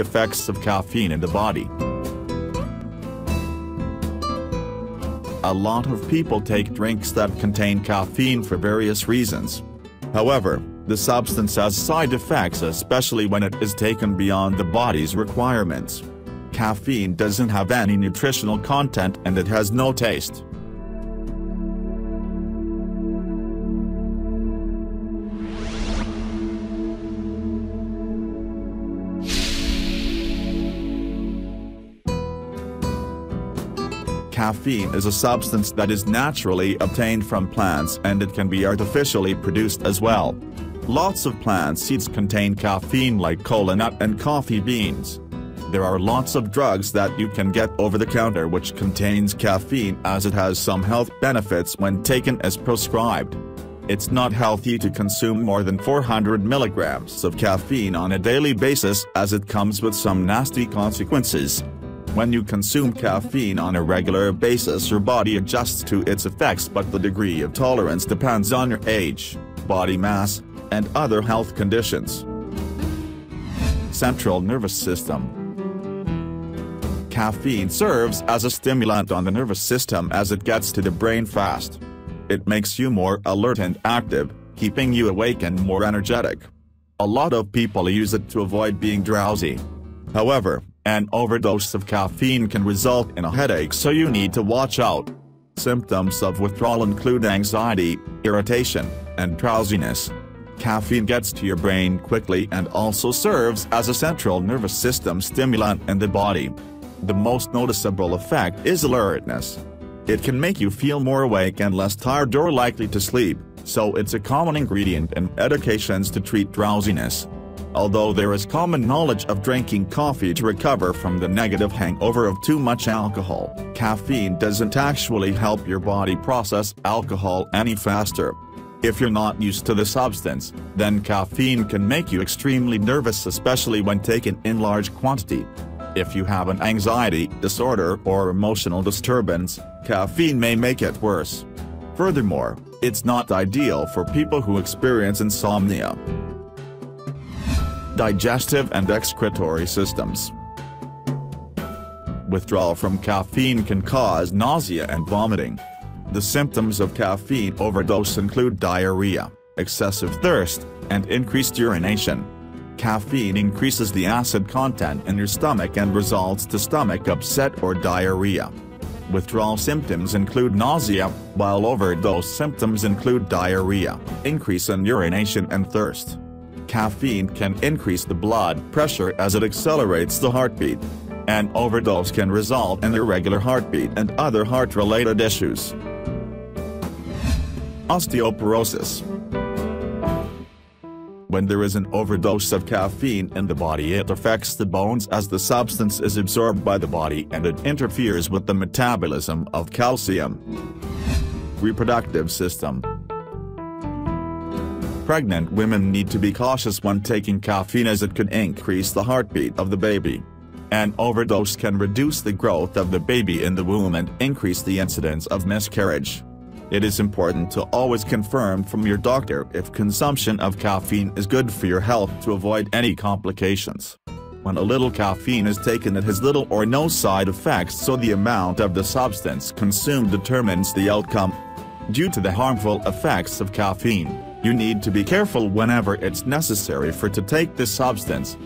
Effects of caffeine in the body. A lot of people take drinks that contain caffeine for various reasons. However, the substance has side effects, especially when it is taken beyond the body's requirements. Caffeine doesn't have any nutritional content and it has no taste. Caffeine is a substance that is naturally obtained from plants and it can be artificially produced as well. Lots of plant seeds contain caffeine like kola nut and coffee beans. There are lots of drugs that you can get over the counter which contains caffeine as it has some health benefits when taken as prescribed. It's not healthy to consume more than 400 milligrams of caffeine on a daily basis as it comes with some nasty consequences. When you consume caffeine on a regular basis, your body adjusts to its effects, but the degree of tolerance depends on your age, body mass, and other health conditions. Central nervous system. Caffeine serves as a stimulant on the nervous system as it gets to the brain fast. It makes you more alert and active, keeping you awake and more energetic. A lot of people use it to avoid being drowsy. However, an overdose of caffeine can result in a headache, so you need to watch out. Symptoms of withdrawal include anxiety, irritation, and drowsiness. Caffeine gets to your brain quickly and also serves as a central nervous system stimulant in the body. The most noticeable effect is alertness. It can make you feel more awake and less tired or likely to sleep, so it's a common ingredient in medications to treat drowsiness. Although there is common knowledge of drinking coffee to recover from the negative hangover of too much alcohol, caffeine doesn't actually help your body process alcohol any faster. If you're not used to the substance, then caffeine can make you extremely nervous, especially when taken in large quantity. If you have an anxiety disorder or emotional disturbance, caffeine may make it worse. Furthermore, it's not ideal for people who experience insomnia. Digestive and excretory systems. Withdrawal from caffeine can cause nausea and vomiting. The symptoms of caffeine overdose include diarrhea, excessive thirst, and increased urination. Caffeine increases the acid content in your stomach and results to stomach upset or diarrhea. Withdrawal symptoms include nausea, while overdose symptoms include diarrhea, increase in urination and thirst. Caffeine can increase the blood pressure as it accelerates the heartbeat. An overdose can result in irregular heartbeat and other heart-related issues. Osteoporosis. When there is an overdose of caffeine in the body, it affects the bones as the substance is absorbed by the body and it interferes with the metabolism of calcium. Reproductive system. Pregnant women need to be cautious when taking caffeine as it can increase the heartbeat of the baby. An overdose can reduce the growth of the baby in the womb and increase the incidence of miscarriage. It is important to always confirm from your doctor if consumption of caffeine is good for your health to avoid any complications. When a little caffeine is taken, it has little or no side effects, so the amount of the substance consumed determines the outcome. Due to the harmful effects of caffeine, you need to be careful whenever it's necessary to take this substance.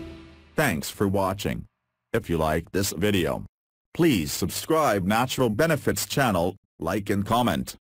Thanks for watching. If you like this video, please subscribe Natural Benefits channel, like and comment.